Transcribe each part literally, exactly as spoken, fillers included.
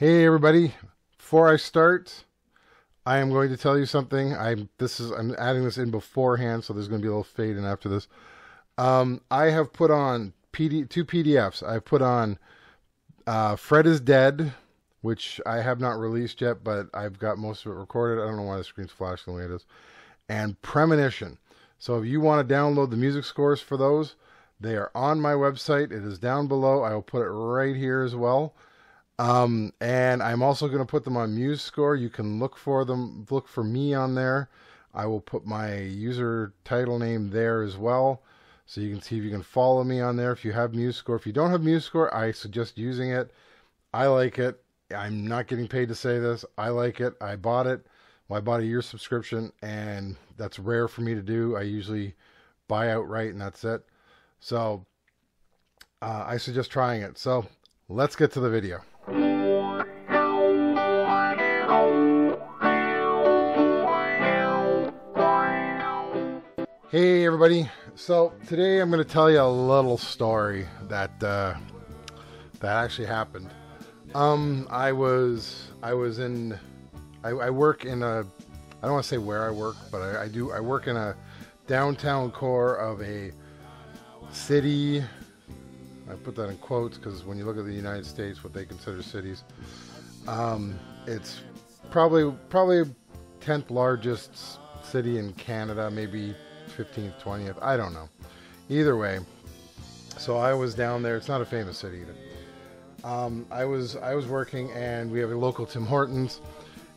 Hey everybody, before I start, I am going to tell you something. I'm this is I'm adding this in beforehand, so there's going to be a little fade in after this. Um, I have put on P D, two P D Fs. I've put on uh, Fred is Dead, which I have not released yet, but I've got most of it recorded. I don't know why the screen's flashing the way it is. And Premonition. So if you want to download the music scores for those, they are on my website. It is down below. I will put it right here as well. Um, and I'm also going to put them on MuseScore. You can look for them, look for me on there. I will put my user title name there as well. So you can see if you can follow me on there. If you have MuseScore, if you don't have MuseScore, I suggest using it. I like it. I'm not getting paid to say this. I like it. I bought it. Well, I bought a year subscription, and that's rare for me to do. I usually buy outright and that's it. So, uh, I suggest trying it. So let's get to the video. Hey everybody, so today I'm going to tell you a little story that uh, that actually happened. Um, I was I was in I, I work in a I don't want to say where I work, but I, I do I work in a downtown core of a city. I put that in quotes because when you look at the United States, what they consider cities, um, it's probably probably tenth largest city in Canada, maybe fifteenth, twentieth, I don't know. Either way, so I was down there. It's not a famous city either. Um, I was I was working, and we have a local Tim Hortons.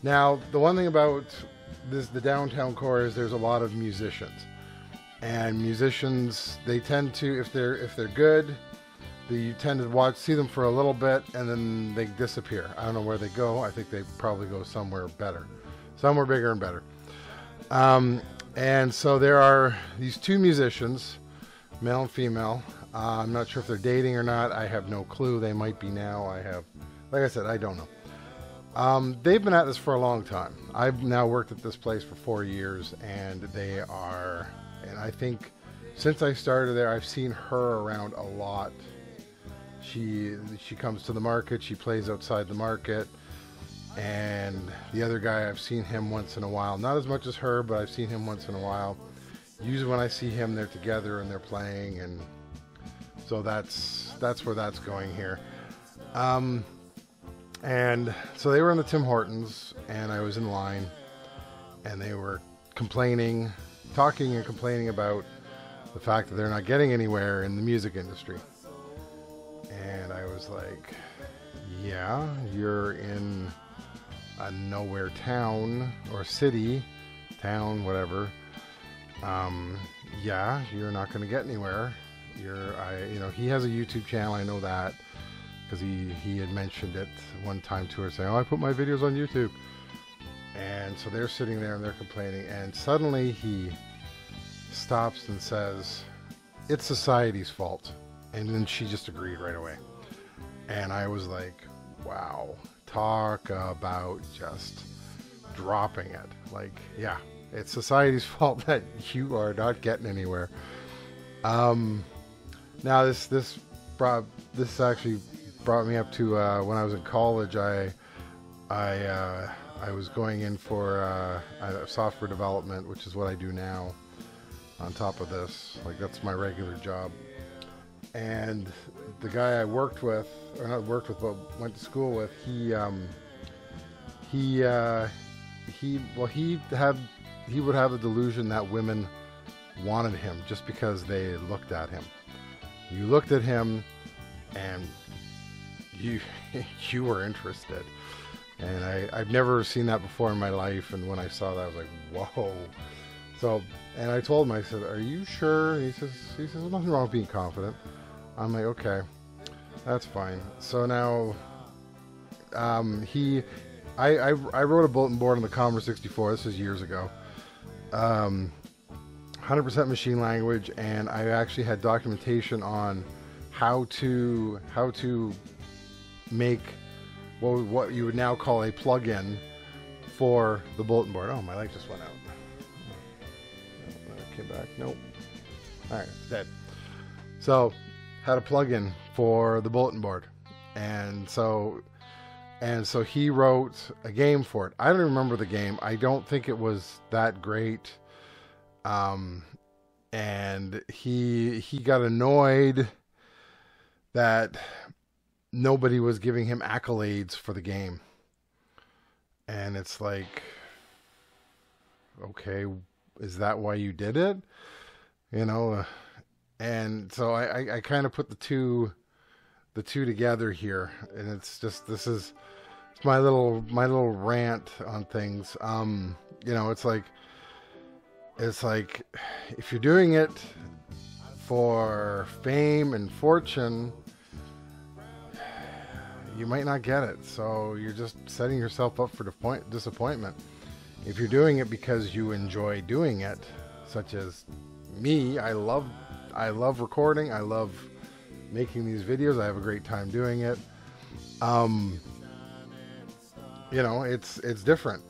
Now, the one thing about this, the downtown core, is there's a lot of musicians, and musicians, they tend to, if they're if they're good, they, you tend to watch see them for a little bit, and then they disappear. I don't know where they go. I think they probably go somewhere better, somewhere bigger and better. Um, And so there are these two musicians, male and female. Uh, I'm not sure if they're dating or not. I have no clue. They might be now. I have, like I said, I don't know. Um, they've been at this for a long time. I've now worked at this place for four years, and they are, and I think since I started there, I've seen her around a lot. She, she comes to the market. She plays outside the market. And the other guy, I've seen him once in a while, not as much as her, but I've seen him once in a while. Usually when I see him, they're together and they're playing, and so that's that's where that's going here. Um, and so they were in the Tim Hortons, and I was in line, and they were complaining, talking and complaining about the fact that they're not getting anywhere in the music industry. And I was like, yeah, you're in a nowhere town or city, town, whatever. Um, yeah, you're not going to get anywhere. You're, I, you know, he has a YouTube channel. I know that because he, he had mentioned it one time to her, saying, oh, I put my videos on YouTube. And so they're sitting there and they're complaining. And suddenly he stops and says, it's society's fault. And then she just agreed right away. And I was like, wow, talk about just dropping it. Like, yeah, it's society's fault that you are not getting anywhere. Um, now this, this brought, this actually brought me up to, uh, when I was in college, I, I, uh, I was going in for, uh, software development, which is what I do now on top of this. Like, that's my regular job. And the guy I worked with, or not worked with, but went to school with, he, um, he, uh, he, well, he had, he would have the delusion that women wanted him just because they looked at him. You looked at him and you, you were interested. And I, I've never seen that before in my life. And when I saw that, I was like, whoa. So, and I told him, I said, are you sure? And he says, he says, there's nothing wrong with being confident. I'm like, okay, that's fine. So now, um, he, I, I, I wrote a bulletin board on the Commodore sixty four. This was years ago. Um, one hundred percent machine language, and I actually had documentation on how to how to make what what you would now call a plugin for the bulletin board. Oh, my light just went out. It came back. Nope. All right, it's dead. So, had a plugin for the bulletin board, and so And so he wrote a game for it. I don't remember the game. I don't think it was that great. Um, and he he got annoyed that nobody was giving him accolades for the game. And it's like, okay, is that why you did it? You know, and so I, I, I kind of put the two, the two together here, and it's just, this is it's my little, my little rant on things. Um, you know, it's like, it's like, if you're doing it for fame and fortune, you might not get it. So you're just setting yourself up for disappointment. If you're doing it because you enjoy doing it, such as me, I love, I love recording. I love making these videos. I have a great time doing it. Um, you know, it's, it's different.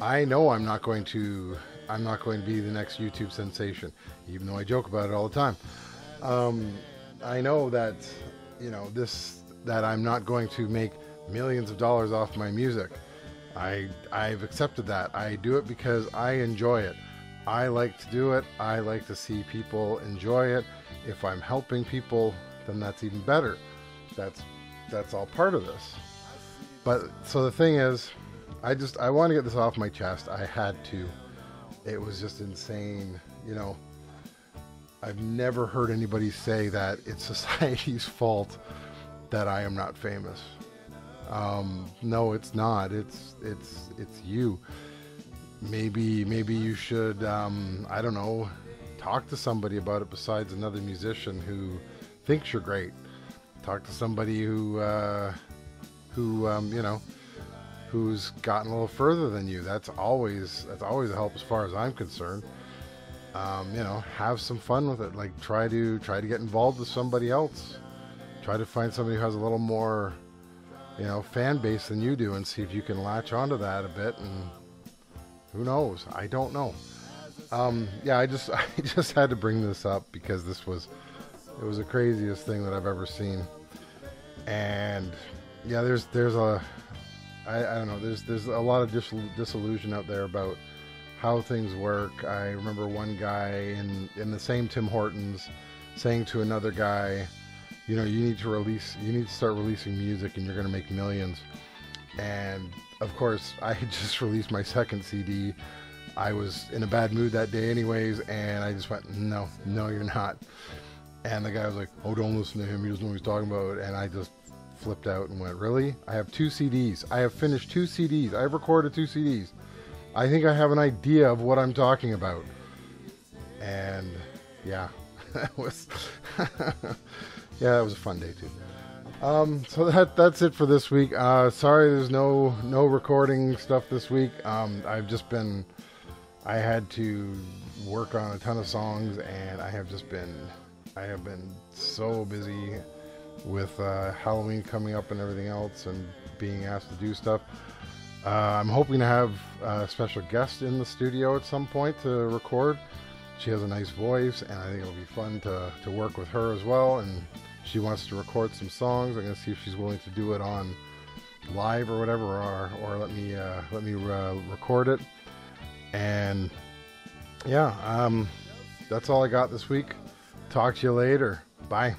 I know I'm not going to, I'm not going to be the next YouTube sensation, even though I joke about it all the time. Um, I know that, you know, this, that I'm not going to make millions of dollars off my music. I, I've accepted that. I do it because I enjoy it. I like to do it. I like to see people enjoy it. If I'm helping people, then that's even better. That's, that's all part of this. But so the thing is, I just, I want to get this off my chest. I had to. It was just insane. You know, I've never heard anybody say that it's society's fault that I am not famous. Um, no, it's not. It's, it's, it's you. Maybe, maybe you should, um, I don't know, talk to somebody about it besides another musician who thinks you're great. Talk to somebody who, uh, who, um, you know, who's gotten a little further than you. That's always, that's always a help as far as I'm concerned. Um, you know, have some fun with it. Like try to, try to get involved with somebody else. Try to find somebody who has a little more, you know, fan base than you do, and see if you can latch onto that a bit. And who knows? I don't know. Um, yeah, I just, I just had to bring this up because this was, it was the craziest thing that I've ever seen. And yeah, there's, there's a, I, I don't know, there's, there's a lot of dis disillusion out there about how things work. I remember one guy in, in the same Tim Hortons saying to another guy, you know, you need to release, you need to start releasing music and you're going to make millions. And of course, I had just released my second C D. I was in a bad mood that day anyways. And I just went, no, no, you're not. And the guy was like, oh, don't listen to him. He doesn't know what he's talking about. And I just flipped out and went, really? I have two C Ds. I have finished two C Ds. I have recorded two C Ds. I think I have an idea of what I'm talking about. And yeah, that was... Yeah, that was a fun day too. Um, so that that's it for this week. Uh, sorry, there's no no recording stuff this week. Um, I've just been, I had to work on a ton of songs, and I have just been, I have been so busy with uh, Halloween coming up and everything else, and being asked to do stuff. Uh, I'm hoping to have a special guest in the studio at some point to record. She has a nice voice, and I think it'll be fun to, to work with her as well. And she wants to record some songs. I'm going to see if she's willing to do it on live or whatever, or, or let me, uh, let me uh, record it. And yeah, um, that's all I got this week. Talk to you later. Bye.